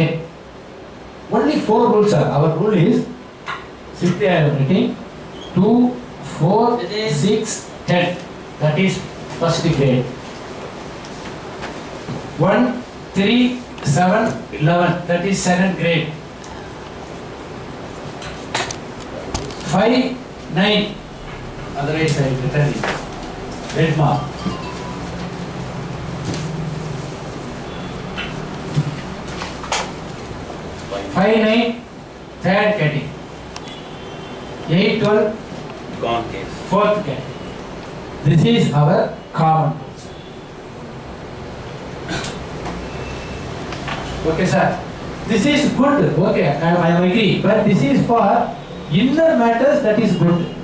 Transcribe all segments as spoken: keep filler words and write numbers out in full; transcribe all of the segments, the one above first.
ten. Only four rules are. Our rule is simply I am writing two, four, six, ten. That is first grade. one, three, seven, eleven. That is second grade. five, nine. Otherwise I will return it. Red mark. five, nine, third category. eight, twelve, fourth category. This is our common rules. Okay, sir. This is good. Okay, I, I agree. But this is for inner matters that is good.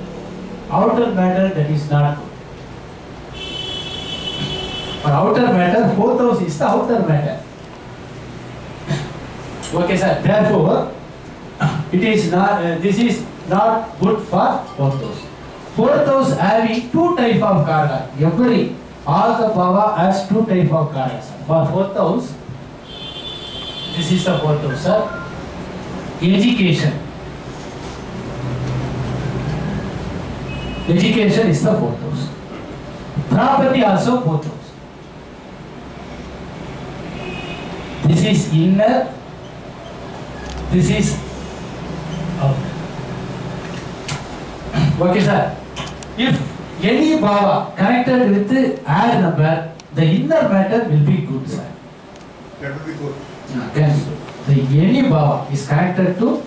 Outer matter that is not good. For outer matter, fourth house is the outer matter. Okay, sir. Therefore, it is not. Uh, this is not good for fourth house. Fourth house having two types of kara. Every all the power has two types of kara. For fourth house, this is the fourth house, sir. Education. Education is the fourth house. Property also fourth house. This is inner. This is outer. Okay, sir. If any bhava connected with the air number, the inner matter will be good, sir. That will be good. Okay. The any bhava is connected to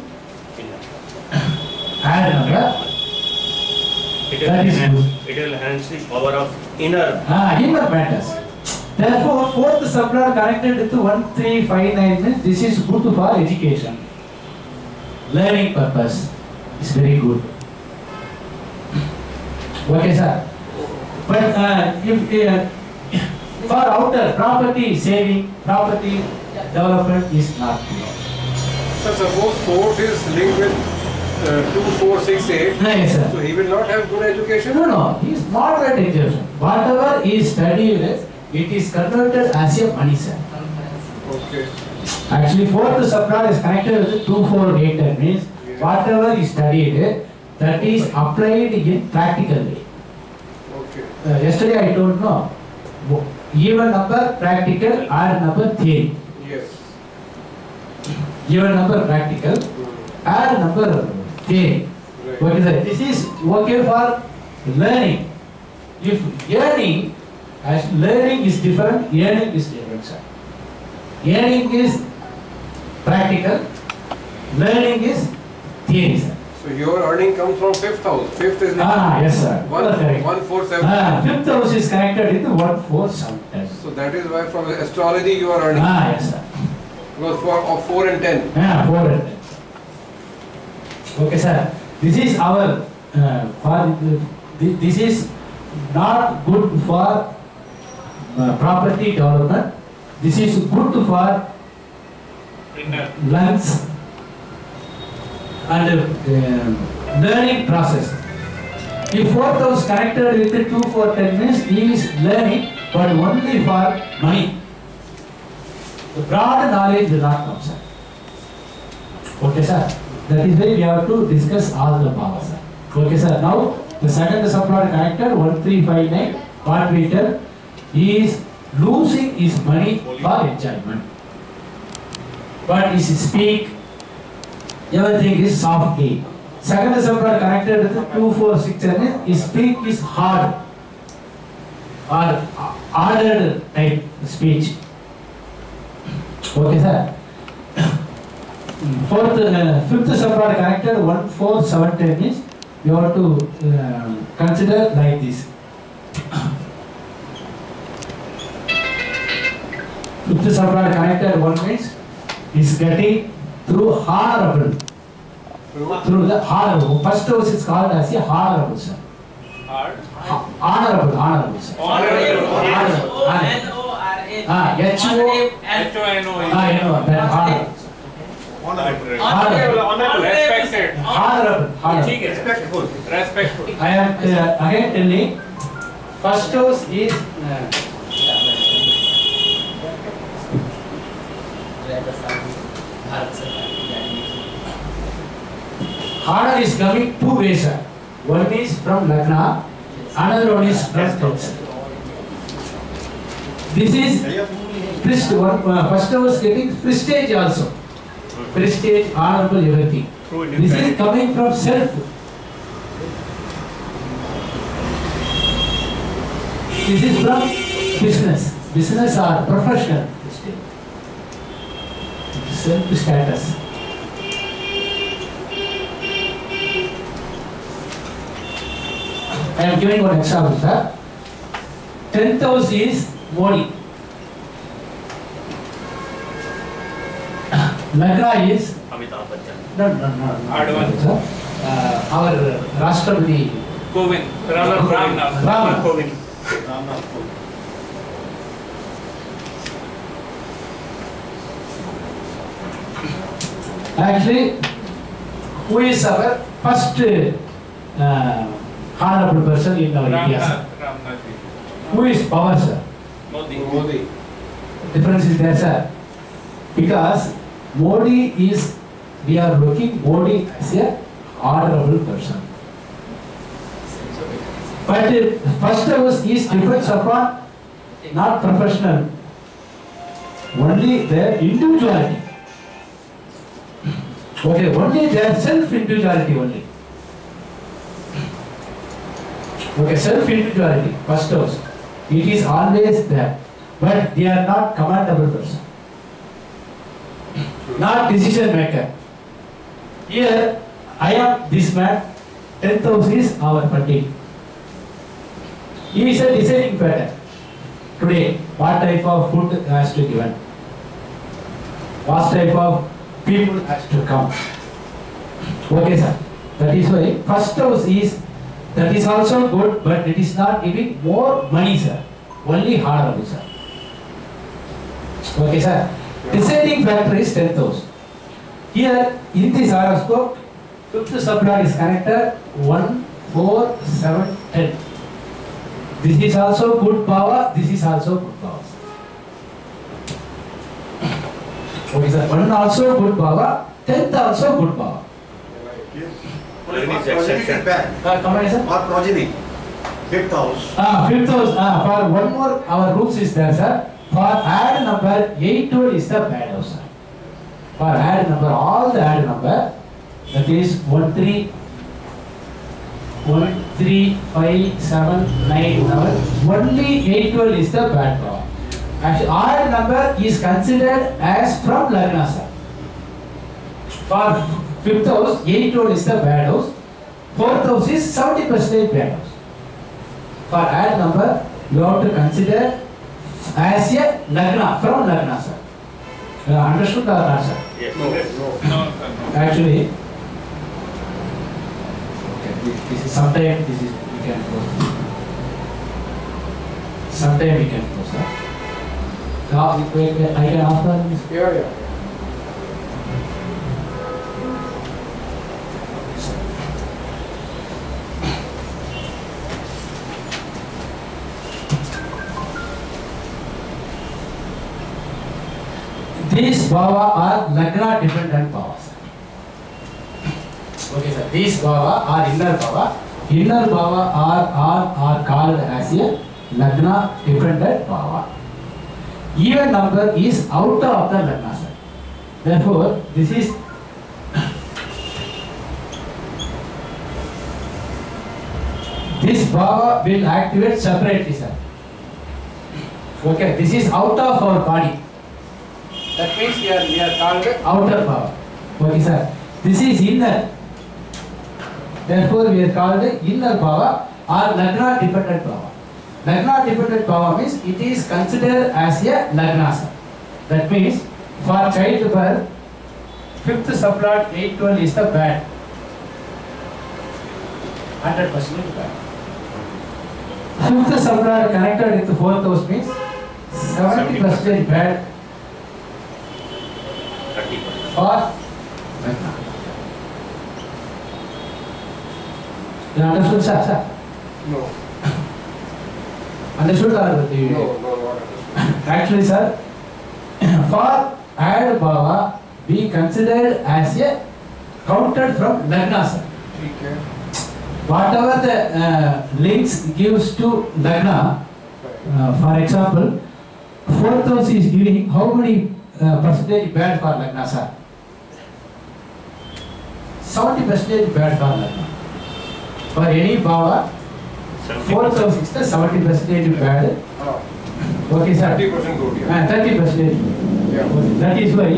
air number. It will, enhance, it will enhance the power of inner. Ah, inner matters. Therefore, fourth subplar connected to one, three, five, nine. This is good for education. Learning purpose is very good. Okay, sir. But uh, if uh, for outer property saving, property development is not good. Sir, suppose fourth is linked with Uh, two, four, six, eight. Yes, sir. So he will not have good education? No, no. He is not that education. Whatever he is studying, it is converted as a money, sir. Okay. Actually, fourth subplar is connected with two, four, eight. That means yes. Whatever he studied, that is applied in practical way. Okay. Uh, yesterday I don't know. Even number practical or number theory. Yes. Even number practical. Add number. Okay. Okay, sir. This is okay for learning. If learning, as learning is different, learning is different, sir. Learning is practical, learning is theory, sir. So your earning comes from fifth house. Fifth is ah, yes, sir. one, one, four, seven. Ah, fifth house is connected with one, four, seven. So that is why from astrology you are earning. Ah, yes, sir. Because for of four and ten. Ah, four and ten. Okay, sir. This is our uh, for, th this is not good for uh, property development. This is good for lungs and uh, learning process. If fourth house connected with the two, four, ten means he is learning, but only for money. The broad knowledge will not come, sir. Okay, sir. That is why we have to discuss all the powers, sir. Okay, sir. Now, the second subplot connected, one, three, five, nine, what we tell, he is losing his money for enjoyment. But he speak, everything is soft key. Second subplot connected with two, four, six, and his speak is hard, or ordered type speech. Okay, sir. Fourth, uh, fifth subplot connected one, four, seven, ten means you have to uh, consider like this. Fifth subplot connected one means is getting through horrible. Through the horrible. First house is called as a horrible, sir. Hard? Honorable, honorable, sir. Honorable, honorable. H O R A. Ah, H O N O A. Ah, you know, that honorable. Honorable, honorable, honorable, respected, honorable, honorable, respectful, respectful. I am uh, again telling, first house is uh, Order is coming two ways. One is from Lagna, another one is from house. This is first one, uh, first house getting prestige also. Prestige, honorable, everything. This is coming from self. This is from business. Business or professional. Self status. I am giving one example, sir. Tenth house is Modi. Lagra is Amitabh Bachchan. No, no, no. Advan. Uh, our Rashtrapati. Kovind. Ramnath. Ramnath Kovind. Ramnath Kovind. Actually, who is our first uh, honorable person in our Ram India? Ram Ram Ram Who is power, sir? Modi. Modi. Difference is there, sir. Because Modi is, we are looking Modi as a honorable person. But uh, first house is depends upon not professional, only their individuality. Okay, only their self-individuality only. Okay, self-individuality, first house. It is always there, but they are not commandable person, not decision maker. Here, I am this man, tenth house is our Pandit. He is a deciding factor. Today, what type of food has to be given? What type of people has to come? Okay, sir. That is why first house is, that is also good, but it is not giving more money, sir. Only honorable, sir. Okay, sir. Deciding factor is tenth house. Here, in this horoscope, fifth subplot is connected one, four, seven, ten. This is also good power, this is also good power. Okay, sir. one also good power, tenth also good power. Uh, come on, sir. Or progeny. Fifth house. Ah, fifth house. Ah, for one more, our rules is there, sir. For add number, eight is the bad house, sir. For add number, all the add number, that is one, three, one, three, five, seven, nine, eleven. Only eight is the bad power. Actually, odd number is considered as from Lagna, sir. For fifth house, eight is the bad house. Fourth house is seventy percent bad house. For add number, you have to consider as a Lagna, from Lagna, sir. Uh, understood or not, sir? Yes. No. No. No. Actually, okay, this is sometimes this is we can close. Sometimes we can close, sir. Now, I can ask this area. These bhava are Lagna dependent bhavas. Okay, sir. These bhava are inner bhava. Inner bhava are, are, are called as a Lagna dependent bhava. Even number is out of the Lagna, sir. Therefore, this is this bhava will activate separately, sir. Okay, this is out of our body. That means we are, we are called outer bhava. Okay, sir. This is inner. Therefore, we are called inner bhava or Lagna dependent bhava. Lagna dependent bhava means it is considered as a Lagna, sir. That means for childbirth, fifth subplot eight twelve is the bad. one hundred percent bad. fifth subplot connected with fourth house means seventy percent bad. Or Lagna. You understood, sir? sir? No. Understood or you? No, no, no. Actually, sir, for add bhava, be considered as a counted from Lagna. Okay. Whatever the uh, links gives to Lagna, uh, for example, fourth house is giving how many uh, percentage bad for Lagna, sir? seventy percent bad for Lagna. For any bhava, fourth house is the seventy percent bad. Okay, sir. thirty percent good. Yeah. Uh, thirty percent. Yeah. Okay. That is why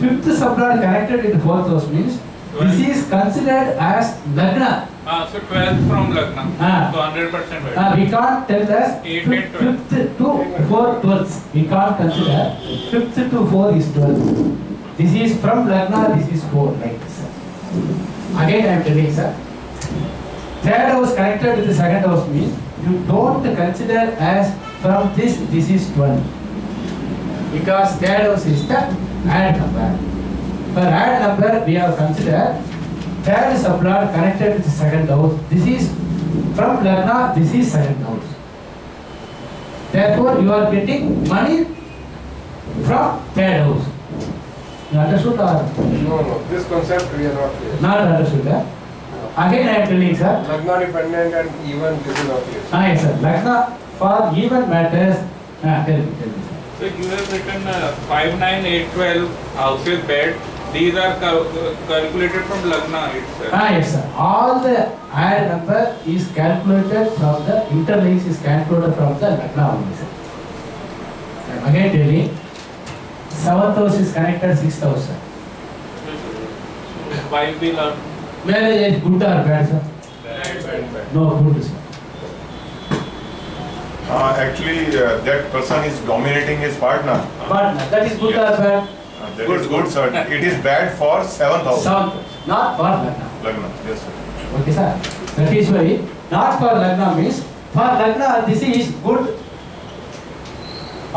fifth subplot connected in fourth house means twelve. This is considered as Lagna. Ah, so twelve from Lagna. Ah. So one hundred percent bad. Ah, we can't tell as fifth to four twelfths. We can't consider fifth to four is twelve. This is from Lagna, this is four. Right, sir. Again, I am telling, sir. Third house connected with the second house means you don't consider as from this, this is twelve. Because third house is the add number. For add number, we have considered third subplot connected with the second house. This is from Lagna, this is second house. Therefore, you are getting money from third house. You understood or? No, no. This concept we are not clear. Not understood, eh? Again, I am telling, sir. Lagna dependent and even this is not clear. Ah, yes, sir. Lagna for even matters. Ah, tell me, tell me. So you have written uh, five, nine, eight, twelve houses bed. These are cal calculated from Lagna itself. Ah, yes, sir. All the higher number is calculated from the interlinks is calculated from the Lagna only, sir. Again, telling. seventh house is connected sixth house, sir. Why will our marriage is good or bad, sir? Bad, bad, bad. No, good, sir. Uh, actually, uh, that person is dominating his partner. Partner. That is good yes. or bad? Uh, that good, is good, sir. It is bad for seventh house. seventh. Not for Lagna. Lagna, yes, sir. Okay, sir. That is why not for Lagna means for Lagna this is good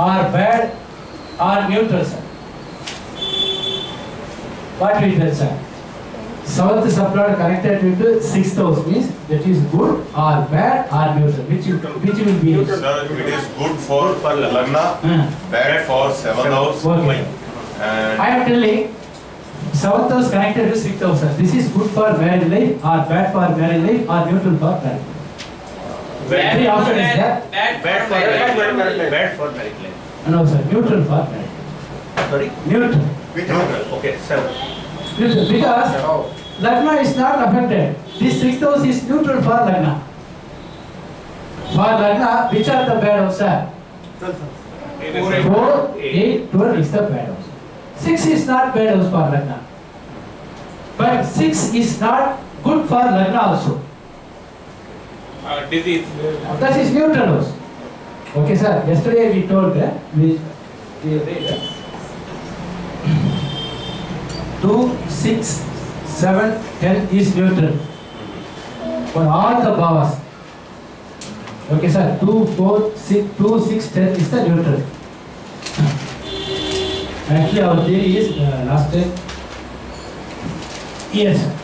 or bad or neutral, sir. What we tell, sir? Seventh subplot connected into sixth house means that is good or bad or neutral. Which you, which you will be? Neutral. Sir, it is good for Lagna, hmm. bad for seventh house. Okay. And I am telling seventh house connected to sixth house, sir. This is good for married life or bad for married life or neutral for married life. Very often is that bad, bad for married life. Bad for married life. No, sir. Neutral for married. Sorry? Neutral. Neutral. Okay, seven. Neutral. Because oh. Lagna is not affected. This sixth house is neutral for Lagna. For Lagna, which are the bad house, sir? four, eight, twelve is the bad house. six is not bad house for Lagna. But six is not good for Lagna also. Uh, disease. That is neutral house. Okay, sir. Yesterday we told that uh, we read uh, two, six, seven, ten is neutral for all the bhavas. Okay, sir. two, four, six, two, six, ten is the neutral. Actually, our theory is uh, last time. Yes, sir.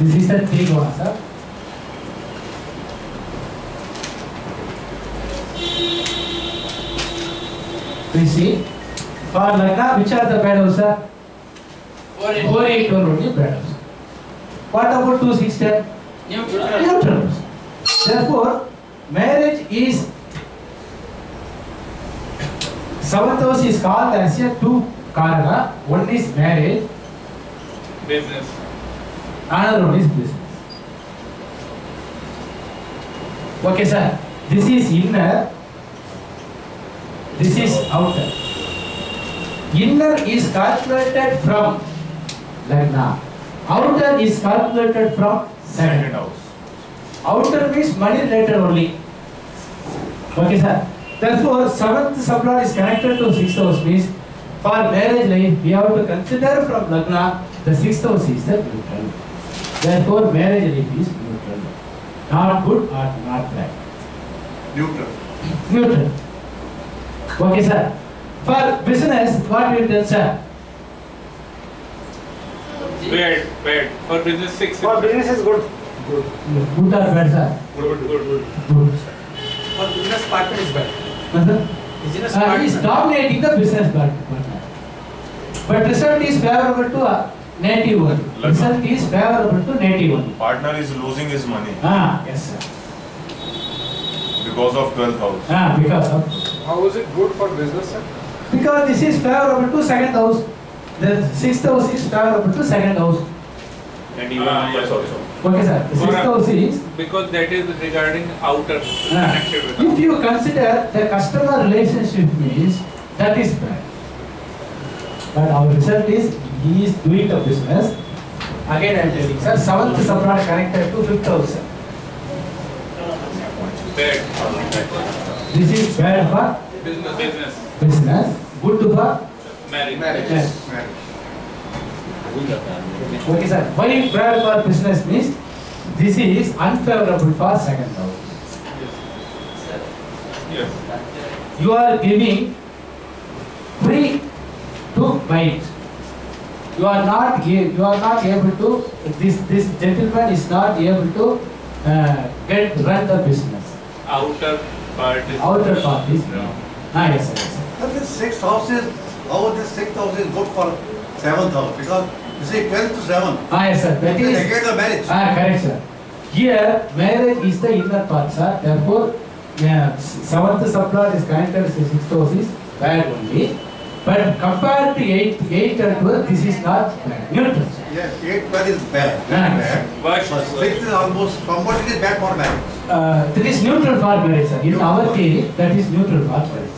This is the three bhavas, sir. We see, for Lagna, which are the bad houses, sir? four, eight, twelve only bad houses. What about two, six, ten? Neutral. Neutral. Therefore, marriage is, seventh house is called as a two karana. One is marriage. Business. Another one is business. Okay, sir. This is inner. This is outer. Inner is calculated from Lagna. Outer is calculated from second house. Outer means money related only. Okay, sir. Therefore, seventh subplot is connected to sixth house means for marriage life we have to consider from Lagna the sixth house is the neutral. Therefore, marriage life is neutral. Not good or not bad. Neutral. Neutral. Okay, sir. For business, what do you tell, sir? Bad, bad. For business, six. For business is good. Good. Good or bad, sir? Good, good, good. Good. For business partner is bad. Uh-huh. Business partner. Uh, he is dominating the business partner. But result is favorable to a native one. Lagna. Result is favorable to native one. Partner is losing his money. Ah, yes sir. Because of twelfth house. Ah, because of. How is it good for business sir? Because this is favorable to second house. The sixth house is favorable to second house. And even ah, yes also. Okay sir, the sixth house is. Because that is regarding outer. Ah. Connected with if you consider the customer relationship means that is bad. But our result is, he is doing the business. Again I am telling sir, seventh sapra connected to fifth house sir. Bad. This is bad for? Business. Business. Business. Good for? Marriage. Marriage. Yes. Marriage. Okay sir, why bad for business means, this is unfavorable for second house. Yes. Sir. Yes. You are giving free to mind. You are not you are not able to. This this gentleman is not able to uh, get run the business. Outer part. Is Outer part is no. Ah yes, yes. But this sixth house is how this sixth house is good for seventh house because you see twelve to seven. Ah yes sir. That is negate the marriage. Ah correct sir. Here marriage is the inner part sir. Therefore yeah, seventh subplot is connected to sixth house is bad only. But compared to eight, eight and twelve, this is not neutral. Yes, eight twelve is bad. Yes. Bad. But six is almost, somewhat it is bad for marriage. Uh, that is neutral for marriage, sir. In neutral. Our theory, that is neutral for marriage.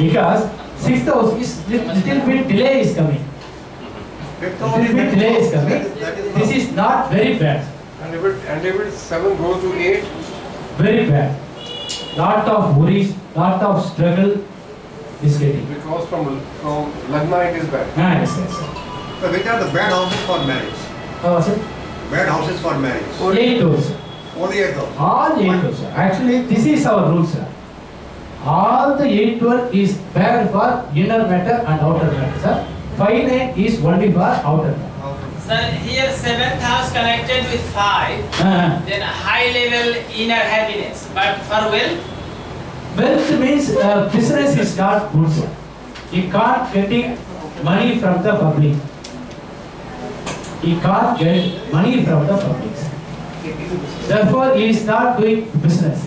Because sixth house is little bit delay is coming. Little bit delay is coming. This is not very bad. And if it, and if it seven goes to eight? Very bad. Lot of worries, lot of struggle. Because from, from Lagna it is bad. Ah, yes, yes. So which are the bad houses for marriage? Oh, sir? Bad houses for marriage. Only eight houses. Only eight houses. All eight houses. Actually, this is our rule, sir. All the eight twelve is bad for inner matter and outer matter, sir. Five nine is only for outer matter. Okay. Sir, here seventh house connected with five. Ah. Then high level inner happiness, but for wealth. Wealth means uh, business is not good, sir. You can't get money from the public. You can't get money from the public. Therefore, he is not doing business.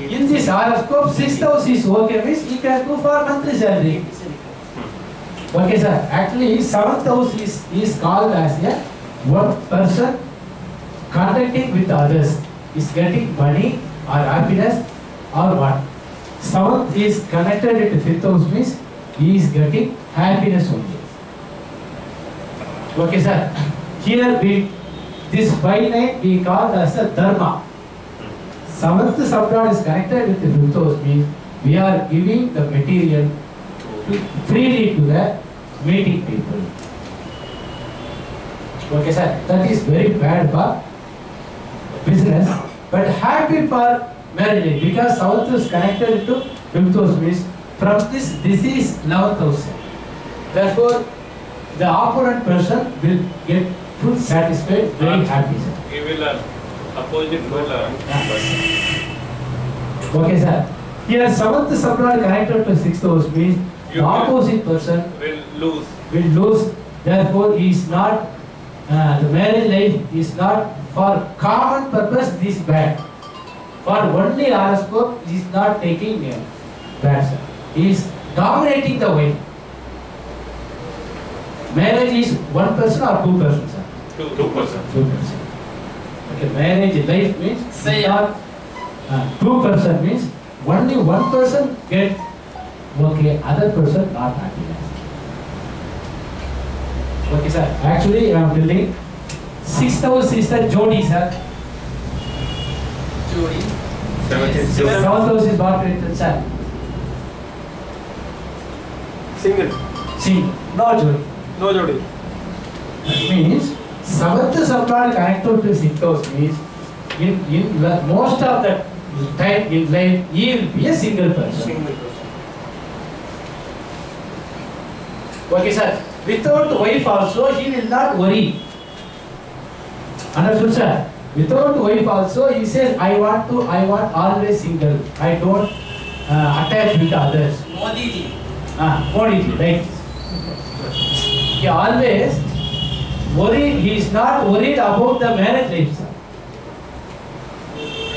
In this horoscope, sixth house is okay, means he can go for monthly salary. Okay, sir. Actually, seventh house is, is called as a one person contacting with others. Is getting money or happiness or what. Seventh is connected to fifth house means he is getting happiness only. Okay sir, here we, this five nine we call as a dharma. Seventh subplot is connected with the fifth house means we are giving the material to, freely to the meeting people. Okay sir, that is very bad for business but happy for marriage because south is connected to fifth house means from this this is eleventh house. Therefore, the opponent person will get full satisfied, very happy. Sir. He will learn. Opposite will learn. Okay, sir. Here, seventh subplot connected to sixth house means the opposite person will lose. Will lose. Therefore, he is not uh, the marriage life is not for common purpose. This bad. For only horoscope is not taking uh, bad sir. He is dominating the way. Marriage is one person or two person sir? Two, two, two person. Two person. Okay, marriage life means say not, uh, two person means only one person get okay, other person not happy. Okay sir, actually I am telling sixth house is the jodi sir. seventh house is what related sir? Single. Single. No jodi. No jodi. That means seventh subplot connected to sixth house means in, in most of the time in life he will be a single person. Single person. Okay sir. Without wife also he will not worry. Understood sir? Without wife also, he says, I want to, I want always single. I don't uh, attach with others. Modi ji. Ah, Modi, right? He always worried, he is not worried about the marriage lifestyle.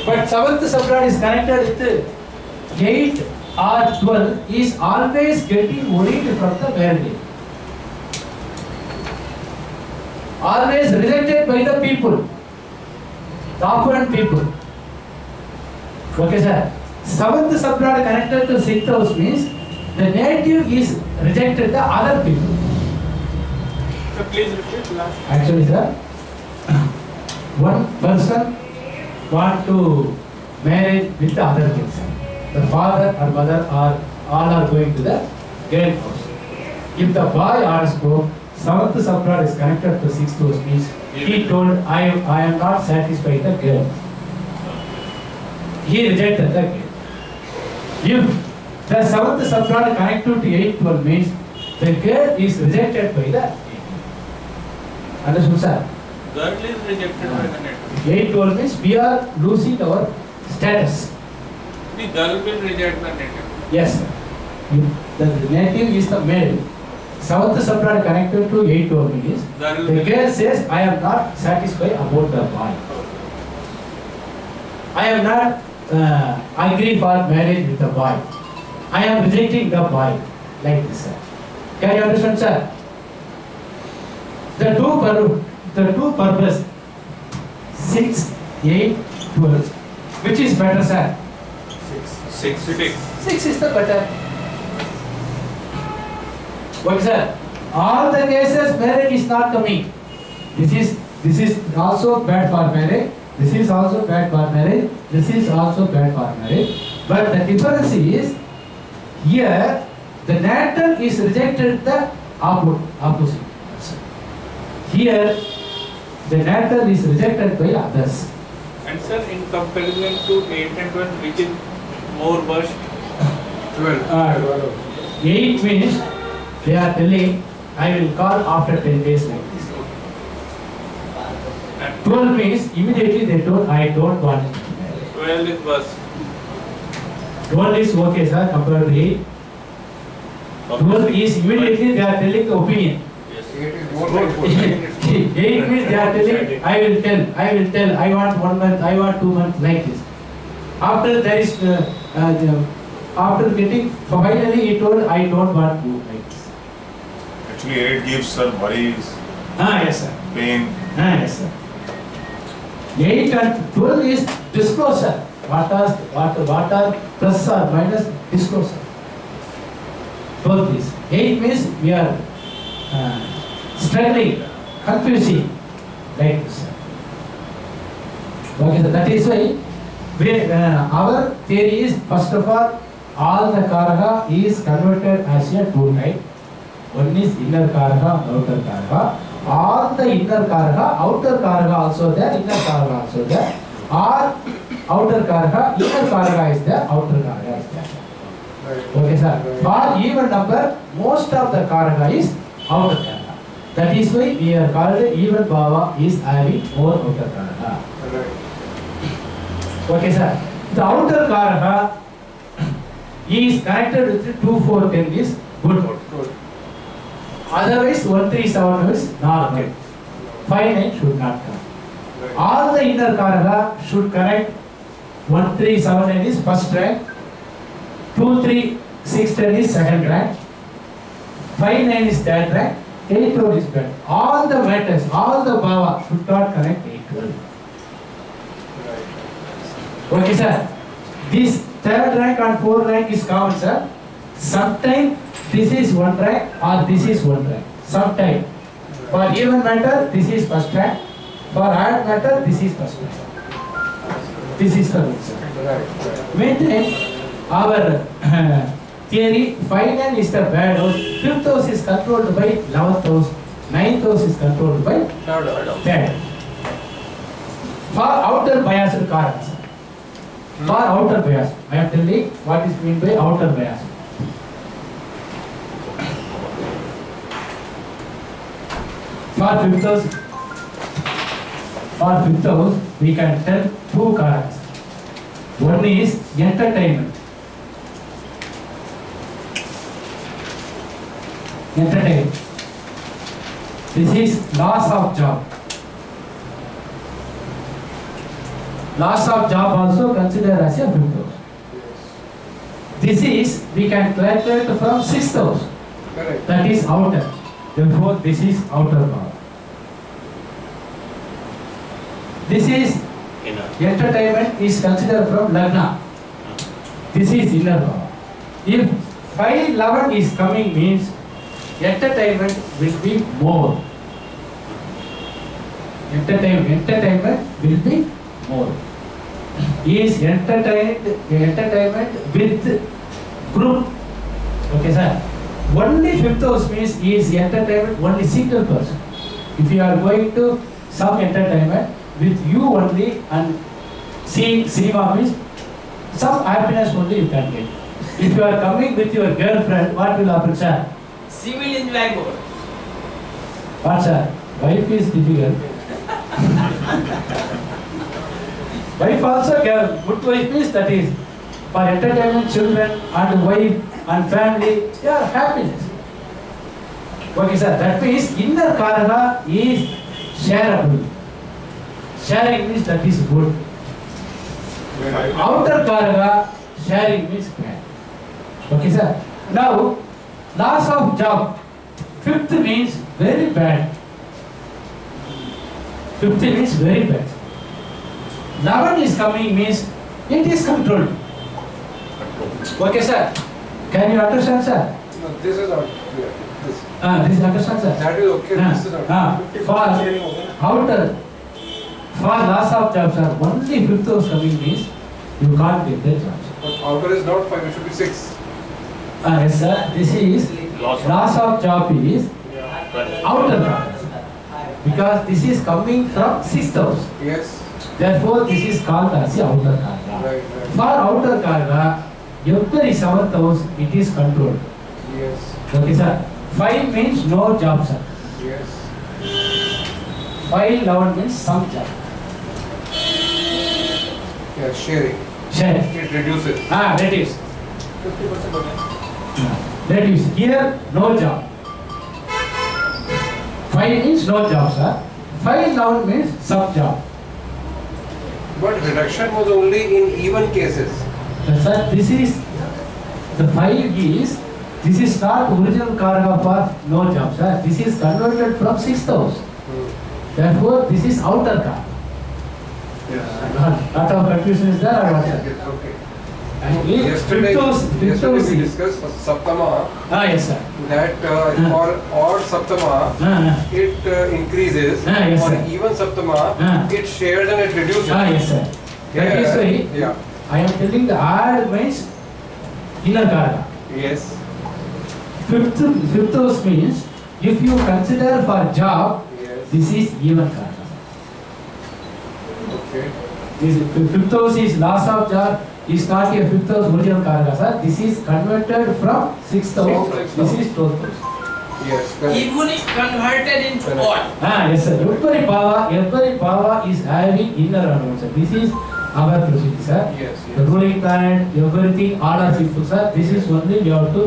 But seventh subrat is connected with eight or twelve, he is always getting worried from the marriage. Always rejected by the people, the opulent people. Okay sir, seventh subrat connected to sixth house means the native is rejected the other people. So please repeat last. Actually sir, one person want to marry with the other person. The father or mother are all are going to the great house. If the boy also seventh subrat is connected to sixth house means he told I am I am not satisfied the girl. He rejected the girl. If the seventh subrat connected to eight twelve means the girl is rejected by the understood sir? Girl is rejected by the network. eight twelve means we are losing our status. The girl will reject the native. Yes sir. The native is the male. seventh subrat connected to eight twelve means the girl says I am not satisfied about the boy. I am not uh, agree for marriage with the boy. I am rejecting the boy, like this sir. Can you understand sir? The two, pur the two purpose, six, eight, twelve, which is better sir? six. six. six. six is the better. Okay sir, all the cases marriage is not coming. This is, this is also bad for marriage, this is also bad for marriage, this is also bad for marriage. But the difference is, here, the natal is rejected the opposite. Here, the natal is rejected by others. And sir, in comparison to eight and twelve, which is more worse? twelve. Uh, eight means, they are telling, I will call after ten days like this. And twelve means, immediately they told, I don't want it. twelve is worse. twelve is okay sir, compared to eight. twelve is immediately they are telling the opinion. Yes, eight is more helpful. eight means they are telling, I will tell, I will tell, I want one month, I want two months, like this. After there is, uh, uh, after getting, finally he told, I don't want you, like this. Actually eight gives sir worries, ah, yes, sir. Pain. Ah, yes sir. eight and twelve is disclosure. What are, what, what are plus or minus disclosure? twelve is. eight means we are uh, struggling, confusing, like this. Okay, so that is why we, uh, our theory is first of all, all the karaka is converted as a two type. One is inner karaka, outer karaka. All the inner karaka, outer karaka also there, inner karaka also there. Or outer karaka, inner karaka is there, outer karaka is there. Right. Okay sir. Right. For even number, most of the karaka is outer karaka. That is why we are called even bhava is having more outer karaka. Right. Okay sir. The outer karaka is connected with two, four, ten is good. Good. Otherwise one, three, seven is normal. Okay. five, nine should not come. All the inner karaka should correct. One, three, seven, eight is first rank, two, three, six, ten is second rank, five, nine is third rank, eight, twelve is third. All the matters, all the bhava should not correct eight, twelve. Okay sir, this third rank and fourth rank is common sir. Sometimes this is one rank or this is one rank. Sometimes for even matter this is first rank. For hard matter, this is first matter. This is the right. Maintain our uh, theory, five nine is the bad house, fifth house is controlled by eleventh house, ninth house is controlled by third. For outer bias karaka. For outer bias. I am telling what is meant by outer bias. For fifth house, for fifth house, we can tell two karakas. One is entertainment. entertain. This is loss of job. Loss of job also considered as a fifth house. This is, we can calculate from sixth house. Correct. That is outer. Therefore, this is outer power. This is inner. Entertainment is considered from lagna. This is inner power. If five eleven is coming means entertainment will be more. Entertainment, entertainment will be more. He is entertained, entertainment with group. Okay, sir. Only fifth house means he is entertainment only single person. If you are going to some entertainment with you only and see Siva means some happiness only you can get. If you are coming with your girlfriend, what will happen, sir? She will enjoy more. What, sir? Wife is difficult. Wife also girl. Good wife means that is for entertainment, children and wife and family, they are happiness. Okay, sir. That means inner karana is shareable. Sharing means that is good. Outer karana, sharing means bad. Okay, sir. Now, loss of job. Fifth means very bad. Fifth means very bad. eleven is coming means it is controlled. Okay, sir. Can you understand, sir? No, this is not clear. This. Ah, this is understand, sir. That is okay. Ah, this is not ah, for outer, for loss of job, sir, only fifth house coming means you can't get the job. But outer is not five, it should be six. Ah, yes, sir. This is loss, loss of job is yeah. outer job. Because this is coming from sixth house. Yes. Therefore, this is called as the outer karma. Right, right. For outer karma, every seventh house, it is controlled. Yes. Okay, sir. Five means no job, sir. Yes. Five eleven means some job. Yeah, sharing. Sharing. It reduces. Ah, reduce. Fifty percent of it. Reduce. Here, no job. Five means no job, sir. Five eleven means some job. But reduction was only in even cases. Yes, sir, this is the five is this is not original karma for no job, sir. This is converted from sixth house. Hmm. Therefore, this is outer karma. Yes. Not, not of confusion is there or not, sir? Yes, okay. And if yesterday, cryptos, cryptos, yesterday we discussed Saptama. Ah, yes, sir. That uh, ah. or, or Saptama, ah, ah. it uh, increases. Ah, yes, or sir. Even Saptama, ah. it shares and it reduces. Ah, yes, sir. Yeah, that is why yeah. I am telling the R means inner karma. Yes. Fifth, fifth house means if you consider for job, yes. this is even karma. Okay. This fifth house is loss of job. Is not a fifth house original karaka, sir. This is converted from sixth house. This is twelfth house. Yes, correct. Even if converted into what? Ah, yes, sir. Every power, every power is having inner order, sir. This is our procedure, sir. Yes, yes. The ruling planet, everything, all are sixth, sir. This is only we have to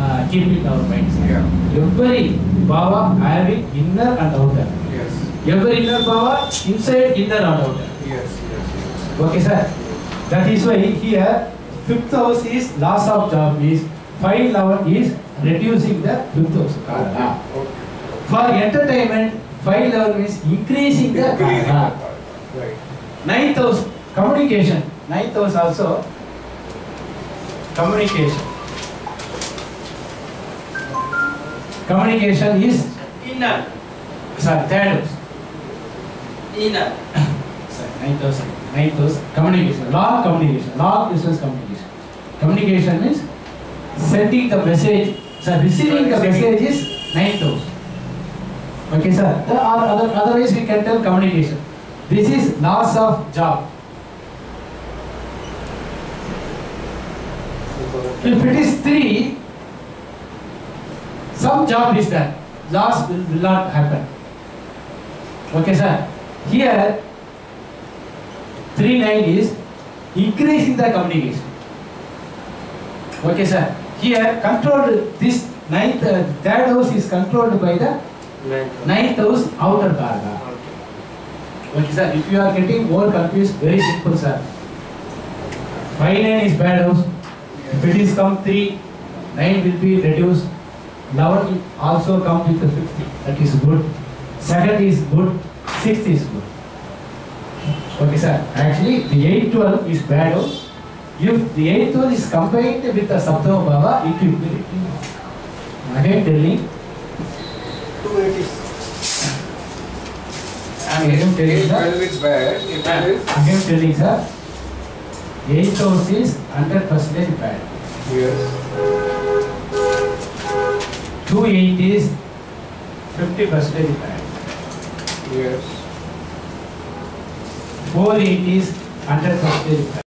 uh, keep in our minds. Yeah. Every power having inner and outer. Yes. Every inner power inside inner and outer. Yes, yes, yes. Okay, sir. That is why here fifth house is loss of job is five eleven is reducing the fifth house karma. Okay. For entertainment, five eleven is increasing the karma. Right. ninth house communication. ninth house also communication. Communication is inner. Sorry, third house. Inner. Sorry, ninth house. Ninth house, communication, long communication, long distance communication. Communication means sending the message, sir, receiving the message is ninth house. Okay, sir. There are other, otherwise we can tell communication. This is loss of job. If it is three, some job is there. Loss will, will not happen. Okay, sir. Here, three nine is increasing the communication. Okay, sir. Here, control this Ninth, uh, third house is controlled by the ninth, ninth house outer karga. Okay. Okay sir, if you are getting more confused, very simple sir. five nine is bad house. If it is come three, nine will be reduced. eleven also come with the fifth. That is good. Second is good. Sixth is good. Okay sir, actually the eight twelve is bad house. If the eighth one is combined with the Saptama Bhava, it will be written. Again telling. two eighties. I am telling twelve is bad. I am telling sir, eighth house is one hundred percent bad. Yes. two eight is fifty percent bad. Yes. four eight is one hundred percent bad.